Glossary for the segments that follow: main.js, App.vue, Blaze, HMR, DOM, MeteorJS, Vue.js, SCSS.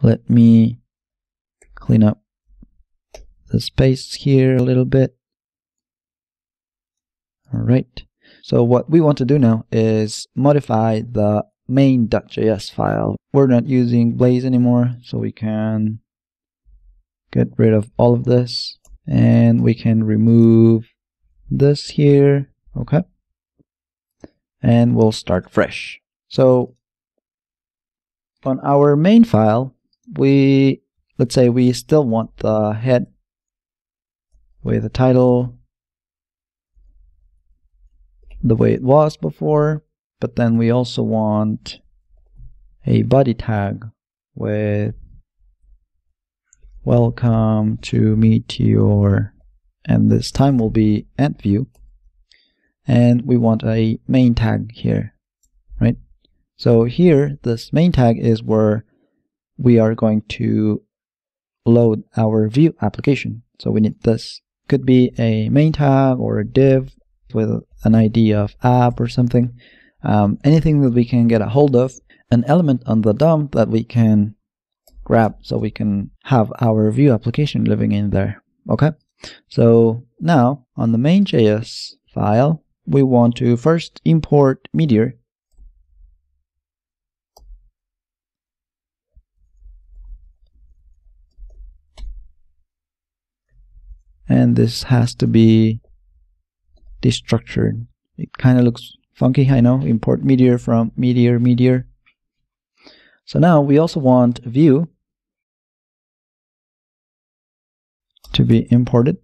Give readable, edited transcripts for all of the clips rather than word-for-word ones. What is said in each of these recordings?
Let me clean up the space here a little bit. All right. So what we want to do now is modify the main.js file. We're not using Blaze anymore, so we can get rid of all of this, and we can remove this here, okay? And we'll start fresh. So on our main file, let's say we still want the head with a title the way it was before, but then we also want a body tag with welcome to Meteor, and this time will be App.vue, and we want a main tag here, right? So here, this main tag is where we are going to load our Vue application. So we need this. Could be a main tag or a div with an ID of app or something. Anything that we can get a hold of, an element on the DOM that we can grab so we can have our Vue application living in there. Okay, so now on the main.js file, we want to first import Meteor. And this has to be destructured. It kind of looks funky, I know. Import Meteor from Meteor. So now we also want Vue to be imported.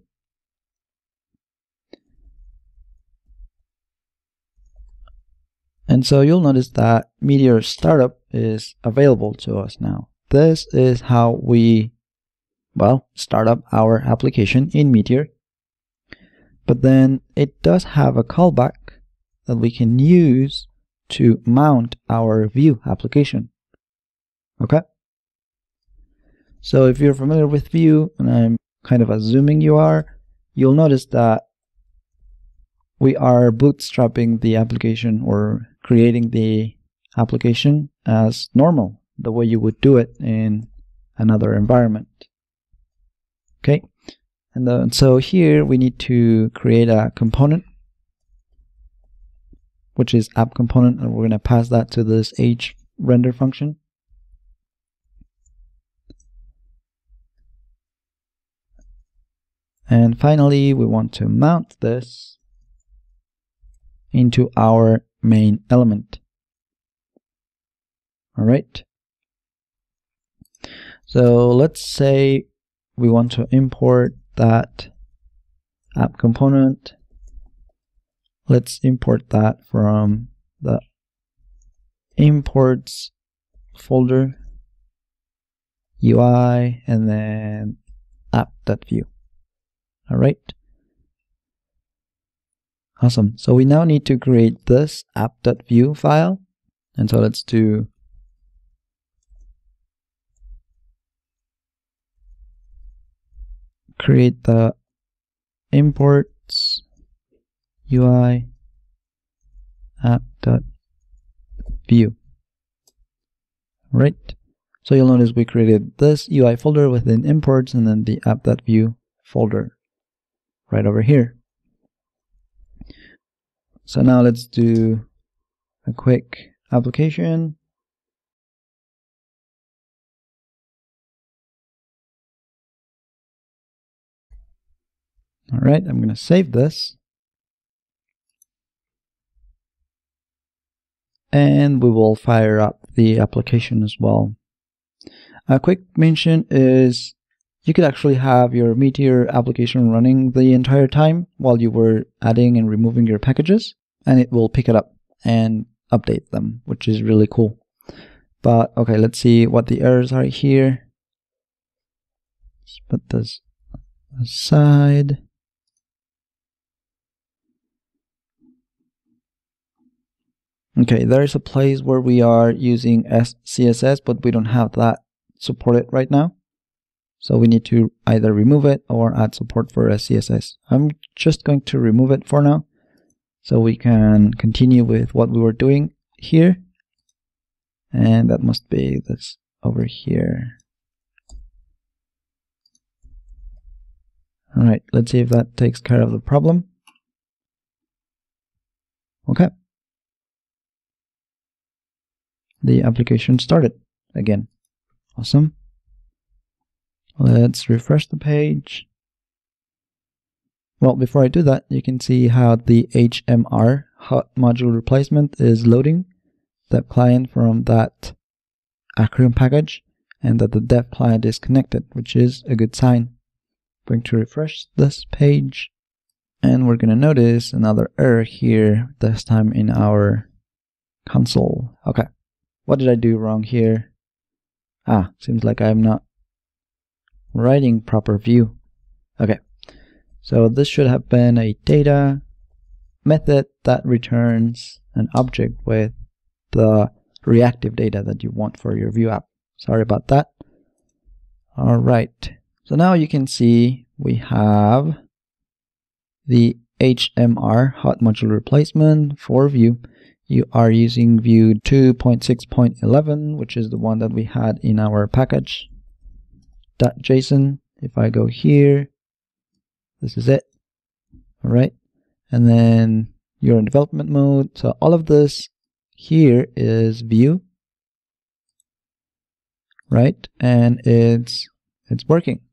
And so you'll notice that Meteor startup is available to us now. This is how we start up our application in Meteor. But then it does have a callback that we can use to mount our Vue application. Okay? So if you're familiar with Vue, and I'm kind of assuming you are, you'll notice that we are bootstrapping the application or creating the application as normal, the way you would do it in another environment. Okay, and then, so here we need to create a component, which is app component, and we're going to pass that to this hrender function. And finally, we want to mount this into our main element. All right. So let's say we want to import that app component. Let's import that from the imports folder, UI, and then app.vue. All right. Awesome. So we now need to create this app.vue file. And so let's do create the imports UI app.vue. Right. So you'll notice we created this UI folder within imports and then the app.vue folder right over here. So now let's do a quick application. All right, I'm going to save this. And we will fire up the application as well. A quick mention is you could actually have your Meteor application running the entire time while you were adding and removing your packages, and it will pick it up and update them, which is really cool. But okay, let's see what the errors are here. Let's put this aside. Okay, there is a place where we are using SCSS, but we don't have that supported right now. So we need to either remove it or add support for SCSS. I'm just going to remove it for now so we can continue with what we were doing here. And that must be this over here. Alright, let's see if that takes care of the problem. Okay. The application started again. Awesome. Let's refresh the page. Well, before I do that, you can see how the HMR, hot module replacement, is loading the client from that Acronym package, and that the dev client is connected, which is a good sign. I'm going to refresh this page, and we're going to notice another error here, this time in our console. Okay, what did I do wrong here? Ah, seems like I'm not writing proper Vue. Okay, so this should have been a data method that returns an object with the reactive data that you want for your Vue app. Sorry about that. All right. So now you can see we have the HMR, hot module replacement, for Vue. You are using Vue 2.6.11, which is the one that we had in our package. .json. If I go here, this is it. All right. And then you're in development mode. So all of this here is Vue, right? And it's working.